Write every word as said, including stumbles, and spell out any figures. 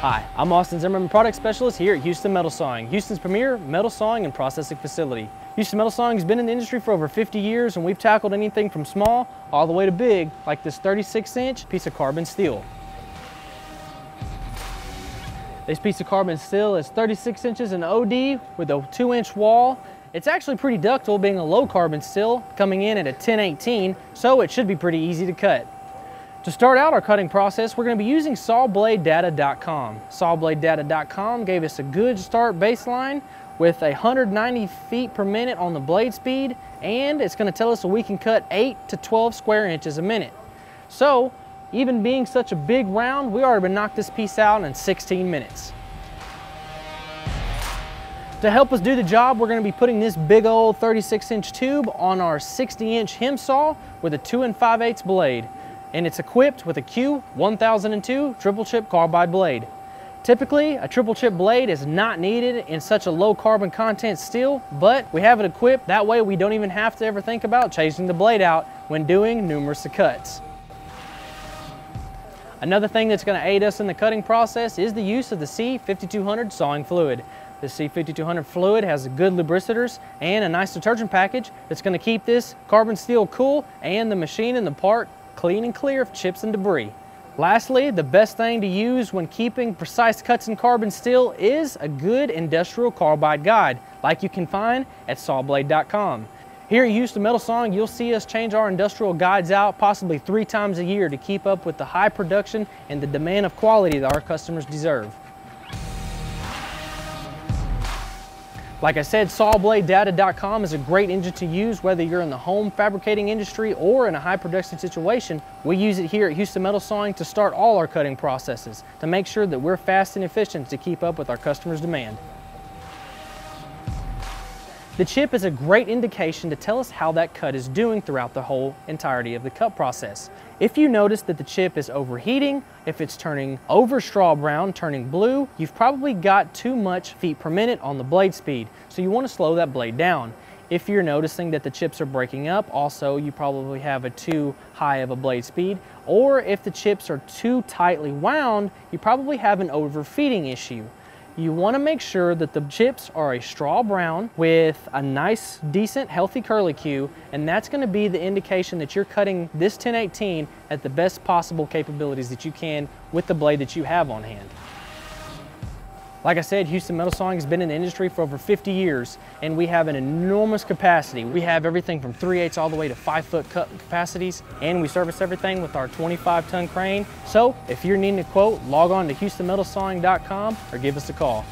Hi, I'm Austin Zimmerman, Product Specialist here at Houston Metal Sawing, Houston's premier metal sawing and processing facility. Houston Metal Sawing has been in the industry for over fifty years, and we've tackled anything from small all the way to big, like this thirty-six inch piece of carbon steel. This piece of carbon steel is thirty-six inches in O D with a two inch wall. It's actually pretty ductile, being a low carbon steel, coming in at a ten eighteen, so it should be pretty easy to cut. To start out our cutting process, we're going to be using saw blade data dot com. saw blade data dot com gave us a good start baseline with one hundred ninety feet per minute on the blade speed, and it's going to tell us that we can cut eight to twelve square inches a minute. So, even being such a big round, we already knocked this piece out in sixteen minutes. To help us do the job, we're going to be putting this big old thirty-six inch tube on our sixty inch hem saw with a two and five eighths blade. And it's equipped with a Q one thousand two triple chip carbide blade. Typically, a triple chip blade is not needed in such a low carbon content steel, but we have it equipped. That way we don't even have to ever think about changing the blade out when doing numerous cuts. Another thing that's going to aid us in the cutting process is the use of the C fifty-two hundred sawing fluid. The C fifty-two hundred fluid has good lubricitors and a nice detergent package that's going to keep this carbon steel cool and the machine and the part clean and clear of chips and debris. Lastly, the best thing to use when keeping precise cuts in carbon steel is a good industrial carbide guide, like you can find at saw blade dot com. Here at Houston Metal Sawing, you'll see us change our industrial guides out possibly three times a year to keep up with the high production and the demand of quality that our customers deserve. Like I said, saw blade data dot com is a great engine to use whether you're in the home fabricating industry or in a high production situation. We use it here at Houston Metal Sawing to start all our cutting processes to make sure that we're fast and efficient to keep up with our customers' demand. The chip is a great indication to tell us how that cut is doing throughout the whole entirety of the cut process. If you notice that the chip is overheating, if it's turning over straw brown, turning blue, you've probably got too much feet per minute on the blade speed, so you want to slow that blade down. If you're noticing that the chips are breaking up, also you probably have a too high of a blade speed, or if the chips are too tightly wound, you probably have an overfeeding issue. You want to make sure that the chips are a straw brown with a nice, decent, healthy curly cue, and that's going to be the indication that you're cutting this ten eighteen at the best possible capabilities that you can with the blade that you have on hand. Like I said, Houston Metal Sawing has been in the industry for over fifty years, and we have an enormous capacity. We have everything from three eighths all the way to five foot cut capacities, and we service everything with our twenty-five ton crane. So if you're needing a quote, log on to houston metal sawing dot com or give us a call.